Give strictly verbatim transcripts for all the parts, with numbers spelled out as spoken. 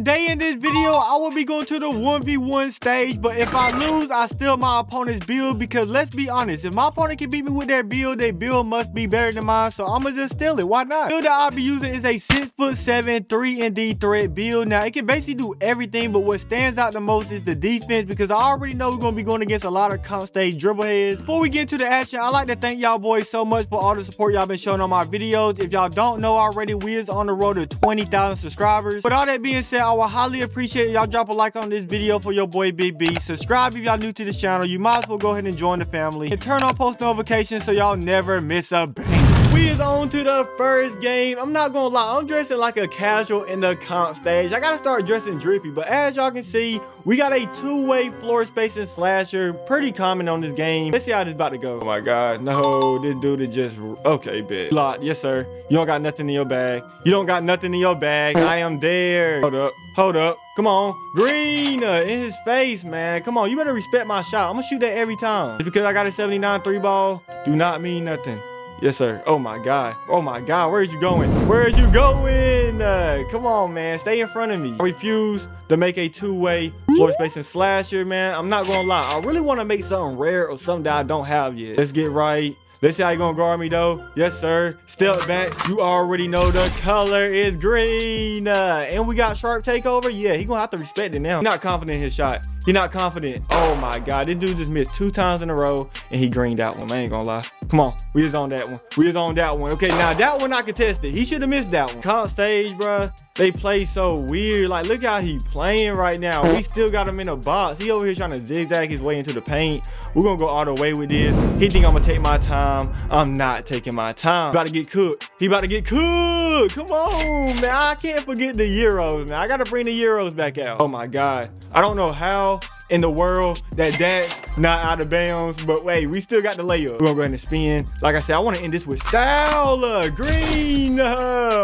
Today in this video, I will be going to the one v one stage, but if I lose, I steal my opponent's build because let's be honest, if my opponent can beat me with their build, their build must be better than mine, so I'ma just steal it. Why not? The build that I'll be using is a six foot seven three and D threat build. Now, it can basically do everything, but what stands out the most is the defense because I already know we're going to be going against a lot of comp stage dribble heads. Before we get into the action, I'd like to thank y'all boys so much for all the support y'all been showing on my videos. If y'all don't know already, we is on the road to twenty thousand subscribers. With all that being said, I would highly appreciate y'all drop a like on this video for your boy Big B. Subscribe if y'all new to this channel. You might as well go ahead and join the family. And turn on post notifications so y'all never miss a bang. We is on to the first game. I'm not gonna lie, I'm dressing like a casual in the comp stage. I gotta start dressing drippy, but as y'all can see, we got a two-way floor spacing slasher. Pretty common on this game. Let's see how this about to go. Oh my God, no, this dude is just, okay, bitch. Lot, yes sir. You don't got nothing in your bag. You don't got nothing in your bag. I am there. Hold up, hold up. Come on, green uh, in his face, man. Come on, you better respect my shot. I'm gonna shoot that every time. Just because I got a seventy-nine three ball, do not mean nothing. Yes, sir. Oh, my God. Oh, my God. Where is you going? Where are you going? Uh, come on, man. Stay in front of me. I refuse to make a two-way floor spacing slasher, man. I'm not going to lie. I really want to make something rare or something that I don't have yet. Let's get right. Let's see how you going to guard me, though. Yes, sir. Step back. You already know the color is green. Uh, and we got sharp takeover. Yeah, he going to have to respect it now. He's not confident in his shot. He's not confident. Oh, my God. This dude just missed two times in a row, and he greened that one. I ain't going to lie. Come on. We is on that one. We is on that one. Okay, now that one I contested. He should have missed that one. Comp stage, bruh. They play so weird. Like, look how he playing right now. We still got him in a box. He over here trying to zigzag his way into the paint. We're going to go all the way with this. He think I'm going to take my time. I'm not taking my time. About to get cooked. He about to get cooked. Come on, man. I can't forget the Euros, man. I got to bring the Euros back out. Oh, my God. I don't know how in the world that that's not out of bounds, but wait, we still got the layup. We're going to go ahead and spin. Like I said, I want to end this with style. Uh, green. Uh,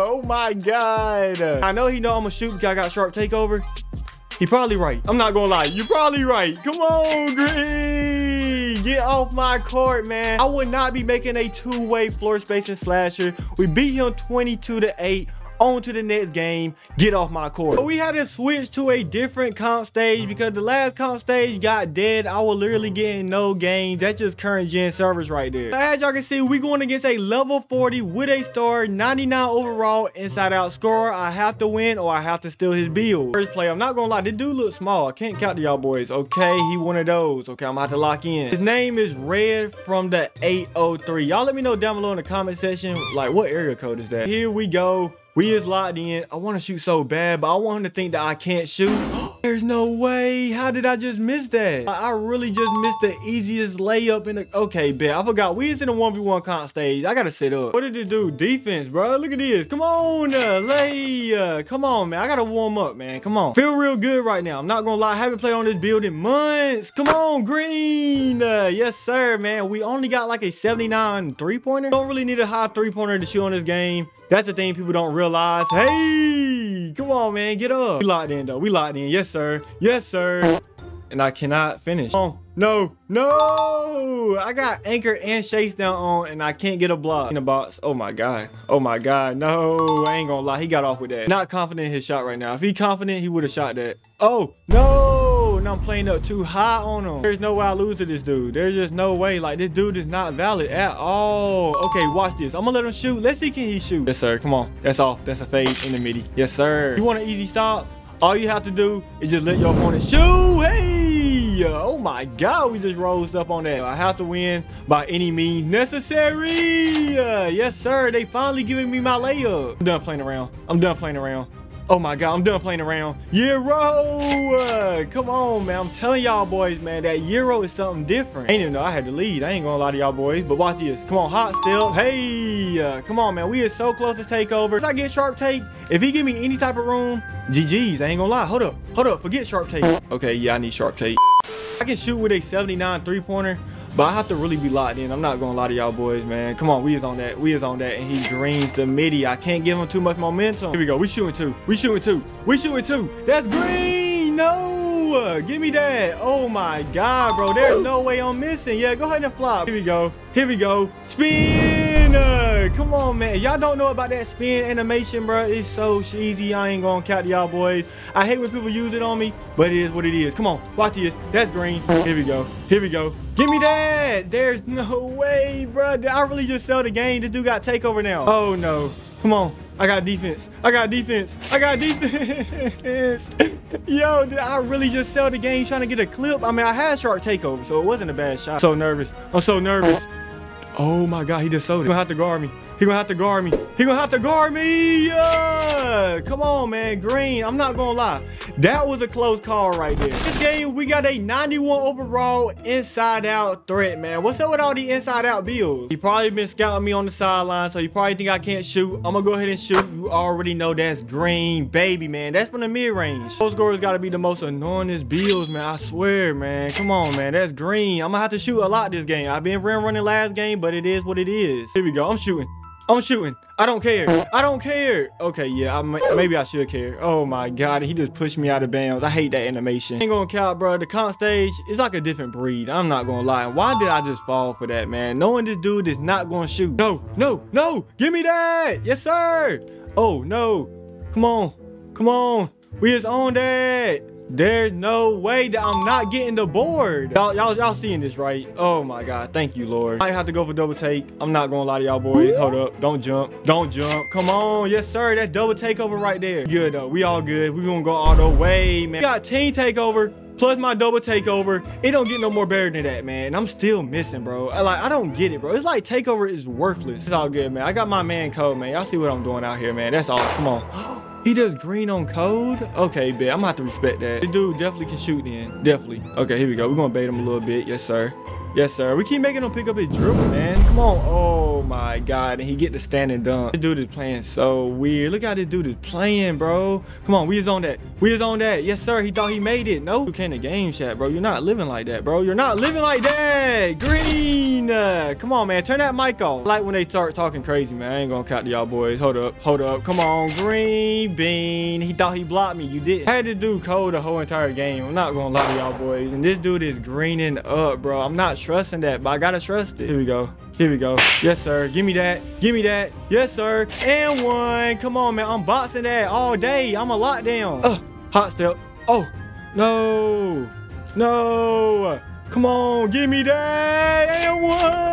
oh, my God. Uh, I know he know I'm going to shoot because I got sharp takeover. He probably right. I'm not going to lie. You probably right. Come on, green. Get off my court, man. I would not be making a two-way floor spacing slasher. We beat him twenty-two to eight. On to the next game. Get off my court. So we had to switch to a different comp stage because the last comp stage got dead. I was literally getting no games. That's just current gen servers right there. So as y'all can see, we going against a level forty with a star, ninety-nine overall inside out scorer. I have to win or I have to steal his build. First play, I'm not gonna lie, this dude looks small. I can't count to y'all boys. Okay, he one of those. Okay, I'm about to lock in. His name is Red from the eight oh three. Y'all let me know down below in the comment section, like what area code is that? Here we go. We is locked in. I want to shoot so bad, but I want him to think that I can't shoot. There's no way. How did I just miss that? I really just missed the easiest layup in the... Okay, bet. I forgot. We is in a one v one comp stage. I got to sit up. What did this do? Defense, bro. Look at this. Come on. Uh, lay. Uh, come on, man. I got to warm up, man. Come on. Feel real good right now. I'm not going to lie. I haven't played on this build in months. Come on, green. Uh, yes, sir, man. We only got like a seventy-nine three-pointer. Don't really need a high three-pointer to shoot on this game. That's the thing people don't realize. Hey, come on, man. Get up. We locked in, though. We locked in. Yes, sir. Yes, sir. And I cannot finish. Oh, no. No. I got anchor and chase down on, and I can't get a block in the box. Oh, my God. Oh, my God. No, I ain't going to lie. He got off with that. Not confident in his shot right now. If he confident, he would have shot that. Oh, no. And I'm playing up too high on him. There's no way I lose to this dude. There's just no way. Like, this dude is not valid at all. Okay, watch this. I'm going to let him shoot. Let's see can he shoot. Yes, sir. Come on. That's off. That's a fade in the midi. Yes, sir. You want an easy stop? All you have to do is just let your opponent shoot. Hey, oh my God, we just rose up on that. I have to win by any means necessary. Uh, yes, sir. They finally giving me my layup. I'm done playing around. I'm done playing around. Oh my God, I'm done playing around. Euro, uh, come on, man. I'm telling y'all boys, man, that Euro is something different. I ain't even know I had to lead. I ain't gonna lie to y'all boys, but watch this. Come on, hot still. Hey, uh, come on, man. We are so close to takeover. If I get sharp take, if he give me any type of room, G G's, I ain't gonna lie. Hold up, hold up, forget sharp tape. Okay, yeah, I need sharp tape. I can shoot with a seventy-nine three-pointer, but I have to really be locked in. I'm not gonna lie to y'all boys, man. Come on, we is on that, we is on that, and he greens the midi. I can't give him too much momentum. Here we go, we shooting two, we shooting two, we shooting two. That's green, no! Uh, give me that. Oh my God, bro, there's no way I'm missing. Yeah, go ahead and flop. Here we go, here we go, spin! Uh, man. Come on, man. Y'all don't know about that spin animation, bro. It's so cheesy. I ain't gonna count y'all boys. I hate when people use it on me, but it is what it is. Come on, watch this. That's green. Here we go. Here we go. Give me that. There's no way, bro. Did I really just sell the game? This dude got takeover now. Oh, no. Come on. I got defense. I got defense. I got defense. Yo, did I really just sell the game trying to get a clip? I mean, I had shark takeover, so it wasn't a bad shot. I'm so nervous. I'm so nervous. Oh my God, he just sold it. He gonna have to guard me. He gonna have to guard me. He gonna have to guard me. Yeah. Come on, man. Green. I'm not gonna lie. That was a close call right there. This game, we got a ninety-one overall inside out threat, man. What's up with all the inside out builds? He probably been scouting me on the sideline, so you probably think I can't shoot. I'm gonna go ahead and shoot. You already know that's green, baby, man. That's from the mid range. Those scores gotta be the most annoyingest builds, man. I swear, man. Come on, man. That's green. I'm gonna have to shoot a lot this game. I've been rim running last game, but it is what it is. Here we go. I'm shooting. I'm shooting. I don't care. I don't care. Okay, yeah, I may, maybe I should care. Oh my God, he just pushed me out of bounds. I hate that animation. Ain't gonna count, bro. The comp stage is like a different breed. I'm not gonna lie. Why did I just fall for that, man? Knowing this dude is not gonna shoot. No, no, no. Give me that. Yes, sir. Oh, no. Come on. Come on. We just own that. There's no way that I'm not getting the board. Y'all seeing this, right? Oh my God, thank you, Lord. I have to go for double take. I'm not gonna lie to y'all boys. Hold up, don't jump, don't jump. Come on, yes sir, that's double takeover right there. Good though, we all good. We gonna go all the way, man. We got team takeover plus my double takeover. It don't get no more better than that, man. I'm still missing, bro. I, like, I don't get it, bro. It's like takeover is worthless. It's all good, man. I got my man code, man. Y'all see what I'm doing out here, man. That's all, come on. He does green on code? Okay, bet. I'm gonna have to respect that. This dude definitely can shoot then. Definitely. Okay, here we go. We're gonna bait him a little bit. Yes, sir. Yes, sir. We keep making him pick up his dribble, man. Come on. Oh my God. And he get the standing dunk. This dude is playing so weird. Look how this dude is playing, bro. Come on, we is on that. We is on that. Yes, sir. He thought he made it. No. You can't a game chat, bro. You're not living like that, bro. You're not living like that. Green. Come on, man. Turn that mic off. I like when they start talking crazy, man. I ain't gonna count to y'all boys. Hold up. Hold up. Come on, green. Bean. He thought he blocked me. You did. I had to do code the whole entire game. I'm not gonna lie to y'all boys. And this dude is greening up, bro. I'm not trusting that, but I gotta trust it. Here we go. Here we go. Yes, sir. Give me that. Give me that. Yes, sir. And one. Come on, man. I'm boxing that all day. I'm a lockdown. Uh, hot step. Oh, no. No. Come on. Give me that. And one.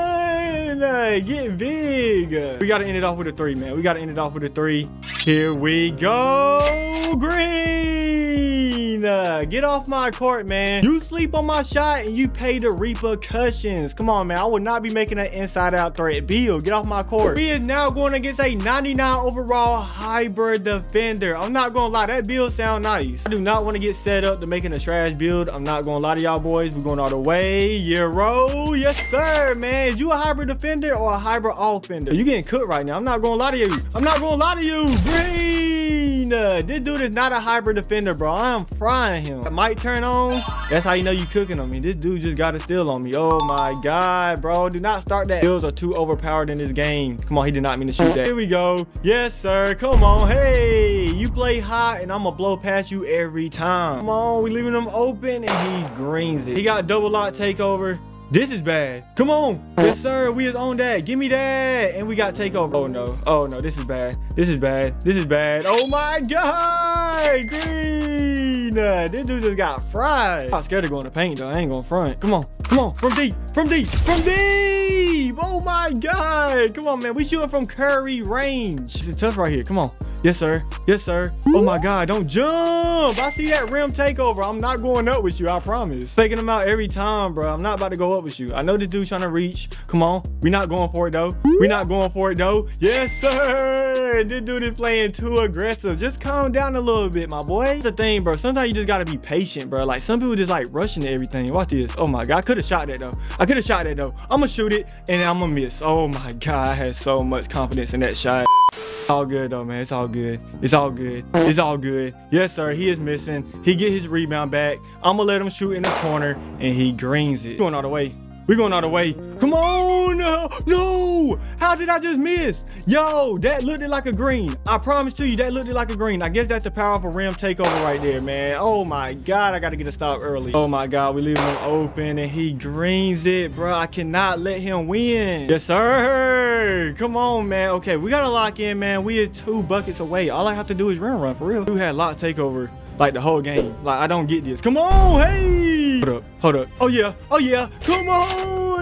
Get big. We gotta end it off with a three, man. We gotta end it off with a three. Here we go. Green. Uh, get off my court, man. You sleep on my shot and you pay the repercussions. Come on, man. I would not be making an inside out threat. Bill, get off my court. He is now going against a ninety-nine overall hybrid defender. I'm not gonna lie, that build sound nice. I do not want to get set up to making a trash build. I'm not gonna lie to y'all boys. We're going all the way. Euro. Yes, sir, man. Is you a hybrid defender or a hybrid offender? You getting cooked right now. I'm not gonna lie to you. I'm not gonna lie to you. Green. Uh, this dude is not a hybrid defender, bro. I'm frying him. That might turn on. That's how you know you cooking on me. This dude just got a steal on me. Oh my God, bro. Do not start that. Bills are too overpowered in this game. Come on, he did not mean to shoot that. Here we go. Yes, sir. Come on. Hey, you play hot and I'm gonna blow past you every time. Come on, we leaving him open and he greens it. He got double lock takeover. This is bad. Come on. Yes, sir. We is on that. Give me that. And we got takeover. Oh, no. Oh, no. This is bad. This is bad. This is bad. Oh, my God. Green. Uh, this dude just got fried. I'm scared of going to paint, though. I ain't going to front. Come on. Come on. From deep. From deep. From deep. Oh, my God. Come on, man. We shooting from Curry range. This is tough right here. Come on. Yes, sir. Yes, sir. Oh, my God. Don't jump. I see that rim takeover. I'm not going up with you. I promise. Faking him out every time, bro. I'm not about to go up with you. I know this dude trying to reach. Come on. We're not going for it, though. We're not going for it, though. Yes, sir. This dude is playing too aggressive. Just calm down a little bit, my boy. That's the thing, bro. Sometimes you just got to be patient, bro. Like, some people just, like, rushing to everything. Watch this. Oh, my God. I could have shot that, though. I could have shot that, though. I'm going to shoot it, and I'm going to miss. Oh, my God. I had so much confidence in that shot. It's all good though, man. It's all good. It's all good. It's all good. Yes, sir. He is missing. He get his rebound back. I'm gonna let him shoot in the corner and he greens it. Going all the way. We're going all the way. Come on. No, no. How did I just miss? Yo, that looked like a green. I promise to you, that looked like a green. I guess that's the power of a rim takeover right there, man. Oh, my God. I got to get a stop early. Oh, my God. We leave him open, and he greens it, bro. I cannot let him win. Yes, sir. Come on, man. Okay, we got to lock in, man. We are two buckets away. All I have to do is rim run, for real. Dude had lock takeover, like, the whole game. Like, I don't get this. Come on. Hey. Hold up, hold up. Oh, yeah. Oh, yeah. Come on.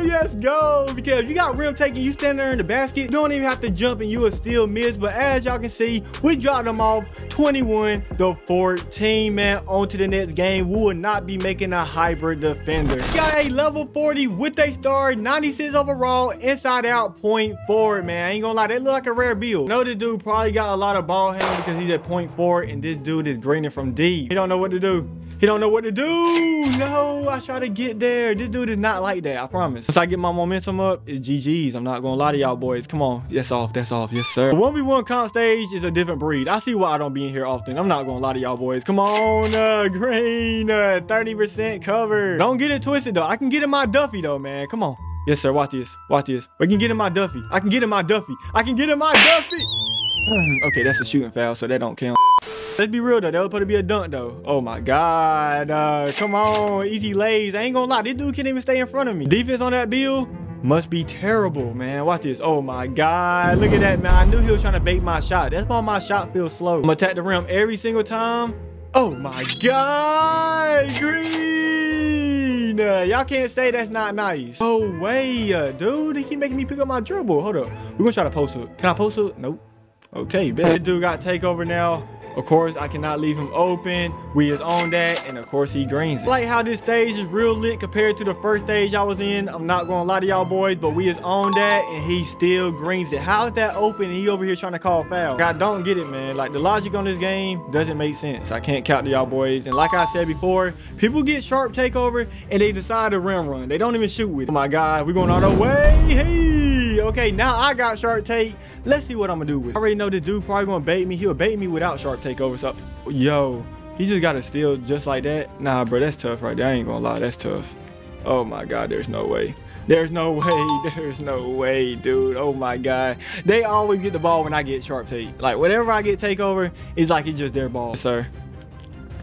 Let's go. Because you got rim taking, you stand there in the basket. You don't even have to jump, and you will still miss. But as y'all can see, we dropped them off twenty-one to fourteen, man. On to the next game. We will not be making a hybrid defender. Got a level forty with a star, ninety-six overall, inside out, point forward, man. I ain't gonna lie. That look like a rare build. I know this dude probably got a lot of ball handling because he's at point forward, and this dude is greening from deep. He don't know what to do. He don't know what to do. No, I try to get there. This dude is not like that, I promise. Once I get my momentum up, it's G G's. I'm not going to lie to y'all boys. Come on. That's off. That's off. Yes, sir. The one v one comp stage is a different breed. I see why I don't be in here often. I'm not going to lie to y'all boys. Come on, uh, green. Uh, thirty percent cover. Don't get it twisted, though. I can get in my Duffy, though, man. Come on. Yes, sir. Watch this. Watch this. We can get in my Duffy. I can get in my Duffy. I can get in my Duffy. Okay, that's a shooting foul, so that don't count. Let's be real, though. That was supposed to be a dunk, though. Oh, my God. Uh, come on. Easy lays. I ain't going to lie. This dude can't even stay in front of me. Defense on that build must be terrible, man. Watch this. Oh, my God. Look at that, man. I knew he was trying to bait my shot. That's why my shot feels slow. I'm going to attack the rim every single time. Oh, my God. Green. Uh, Y'all can't say that's not nice. Oh, way, uh, dude. He keep making me pick up my dribble. Hold up. We're going to try to post up. Can I post up? Nope. Okay, bet. This dude got takeover now. Of course, I cannot leave him open. We is on that, and of course, he greens it. I like how this stage is real lit compared to the first stage I was in. I'm not going to lie to y'all boys, but we is on that, and he still greens it. How is that open, and he over here trying to call foul? Like, I don't get it, man. Like, the logic on this game doesn't make sense. I can't count to y'all boys, and like I said before, people get sharp takeover, and they decide to rim run. They don't even shoot with it. Oh, my God. We're going all the way. Hey. Okay, now I got shark take. Let's see what I'm gonna do with it. I already know this dude probably gonna bait me. He'll bait me without shark takeover. So, yo, he just got to steal just like that. Nah, bro, that's tough right there. I ain't gonna lie, that's tough. Oh my God, there's no way. There's no way. There's no way, dude. Oh my God. They always get the ball when I get shark take. Like, whenever I get takeover, it's like it's just their ball, sir.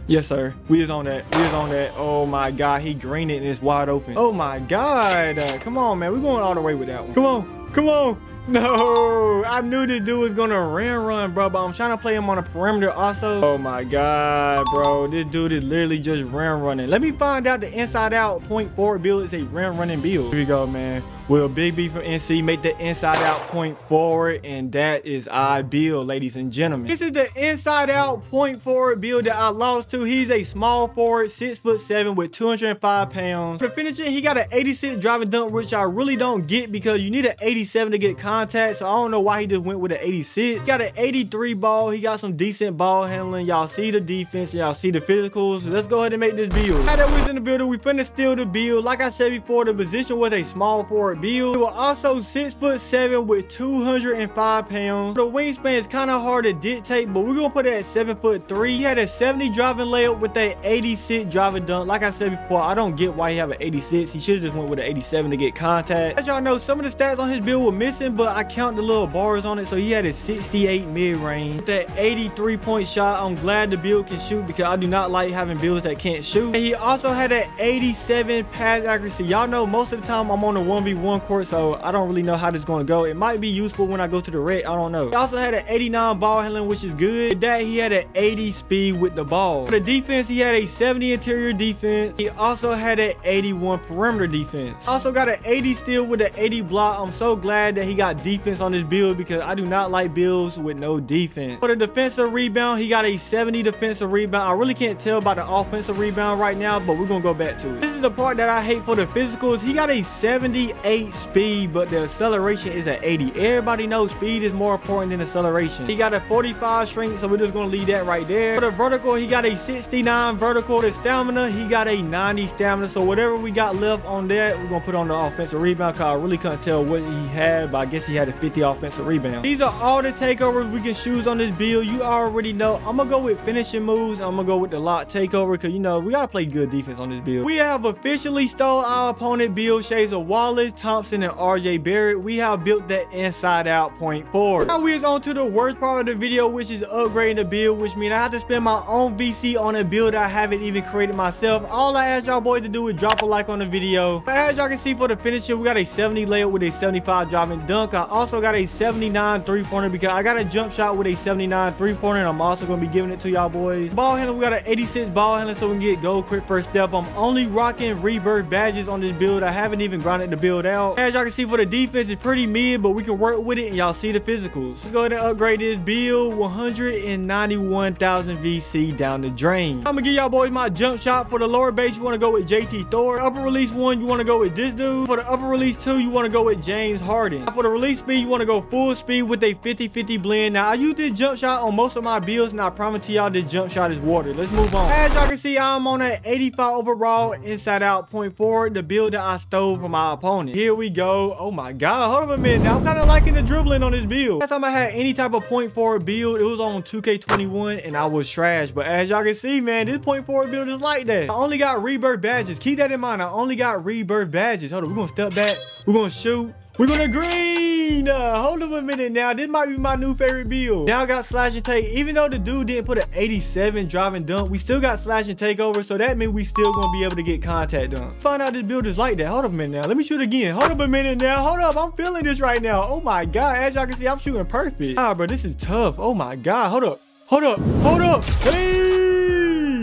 Yes, sir. We is on that. We is on that. Oh, my God. He greened it, and it's wide open. Oh, my God. Uh, come on, man. We're going all the way with that one. Come on. Come on. No. I knew this dude was going to rim run, bro, but I'm trying to play him on a perimeter also. Oh, my God, bro. This dude is literally just rim running. Let me find out the inside out point forward build is a rim running build. Here we go, man. Will Big B from N C make the inside out point forward? And that is I build, ladies and gentlemen. This is the inside out point forward build that I lost to. He's a small forward, six foot seven with two hundred five pounds. For finishing, he got an eighty-six driving dunk, which I really don't get because you need an eighty-seven to get contact. So I don't know why he just went with an eighty-six. He got an eighty-three ball. He got some decent ball handling. Y'all see the defense. Y'all see the physicals. So let's go ahead and make this build. Now that we're in the building, we finna steal the build. Like I said before, the position was a small forward build. He was also six foot seven with two hundred five pounds. The wingspan is kind of hard to dictate, but we're gonna put it at seven foot three. He had a seventy driving layup with a eighty-six driving dunk. Like I said before, I don't get why he have an eighty-six. He should have just went with an eighty-seven to get contact. As y'all know, some of the stats on his build were missing, but I count the little bars on it, so he had a sixty-eight mid range with that eighty-three point shot. I'm glad the build can shoot because I do not like having builds that can't shoot. And he also had an eighty-seven pass accuracy. Y'all know most of the time I'm on a one v one court, so I don't really know how this is going to go. It might be useful when I go to the red. I don't know. He also had an eighty-nine ball handling, which is good. With that, he had an eighty speed with the ball. For the defense, he had a seventy interior defense. He also had an eighty-one perimeter defense. Also got an eighty steal with an eighty block. I'm so glad that he got defense on this build because I do not like builds with no defense. For the defensive rebound, he got a seventy defensive rebound. I really can't tell by the offensive rebound right now, but we're going to go back to it. This is the part that I hate for the physicals. He got a seventy-eight hate speed, but the acceleration is at eighty. Everybody knows speed is more important than acceleration. He got a forty-five strength, so we're just going to leave that right there. For the vertical, he got a sixty-nine vertical. The stamina, he got a ninety stamina. So whatever we got left on that, we're going to put on the offensive rebound, because I really couldn't tell what he had, but I guess he had a fifty offensive rebound. These are all the takeovers we can choose on this build. You already know. I'm going to go with finishing moves. I'm going to go with the lock takeover, because, you know, we got to play good defense on this build. We have officially stole our opponent build shades of Wallace, Thompson, and R J Barrett. We have built that inside out point forward. Now we is on to the worst part of the video, which is upgrading the build, which means I have to spend my own V C on a build I haven't even created myself. All I ask y'all boys to do is drop a like on the video. As y'all can see, for the finisher, we got a seventy layup with a seventy-five driving dunk. I also got a seventy-nine three-pointer, because I got a jump shot with a seventy-nine three-pointer, and I'm also going to be giving it to y'all boys. Ball handler, we got an eighty-six ball handler, so we can get gold quick first step. I'm only rocking rebirth badges on this build. I haven't even grinded the build out. As y'all can see, for the defense, it's pretty mid, but we can work with it, and y'all see the physicals. Let's go ahead and upgrade this build. one hundred ninety-one thousand V C down the drain. I'm gonna give y'all boys my jump shot. For the lower base, you want to go with J T Thor. Upper release one, you want to go with this dude. For the upper release two, you want to go with James Harden. Now for the release speed, you want to go full speed with a fifty fifty blend. Now I use this jump shot on most of my builds, and I promise to y'all this jump shot is water. Let's move on. As y'all can see, I'm on an eighty-five overall inside out point forward, the build that I stole from my opponent. Here we go. Oh my god, hold up a minute. Now I'm kind of liking the dribbling on this build. Last time I had any type of point forward build, it was on two K twenty-one, and I was trash. But as y'all can see, man, this point forward build is like that. I only got rebirth badges. Keep that in mind. I only got rebirth badges. Hold on, we're gonna step back, we're gonna shoot, we're gonna green. Uh, hold up a minute now. This might be my new favorite build. Now I got slash and take. Even though the dude didn't put an eighty-seven driving dunk, we still got slash and take over. So that means we still gonna be able to get contact dunk. Find out this build is like that. Hold up a minute now. Let me shoot again. Hold up a minute now. Hold up. I'm feeling this right now. Oh my god. As y'all can see, I'm shooting perfect. Ah, bro, this is tough. Oh my god. Hold up. Hold up. Hold up. Hey.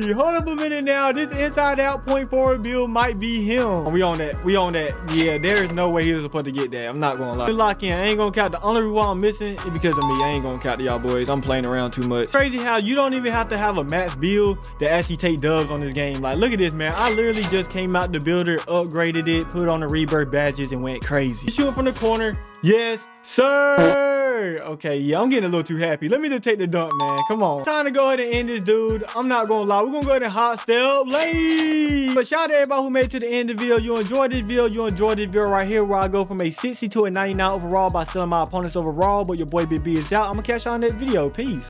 Hold up a minute now. This inside out point forward build might be him. We on that. We on that. Yeah, there is no way he was supposed to get that. I'm not gonna lie. We lock in. I ain't gonna count. The only reward I'm missing is because of me. I ain't gonna count to y'all boys. I'm playing around too much. Crazy how you don't even have to have a max build to actually take dubs on this game. Like, look at this, man. I literally just came out the builder, upgraded it, put on the rebirth badges, and went crazy. Shooting from the corner. Yes, sir. Okay, yeah, I'm getting a little too happy. Let me just take the dunk, man. Come on. Time to go ahead and end this dude. I'm not gonna lie. We're gonna go ahead and hot step late. But shout out to everybody who made it to the end of the video. You enjoyed this video. You enjoyed this video right here, where I go from a sixty to a ninety-nine overall by selling my opponents overall. But your boy Big B is out. I'm gonna catch y'all in that video. Peace.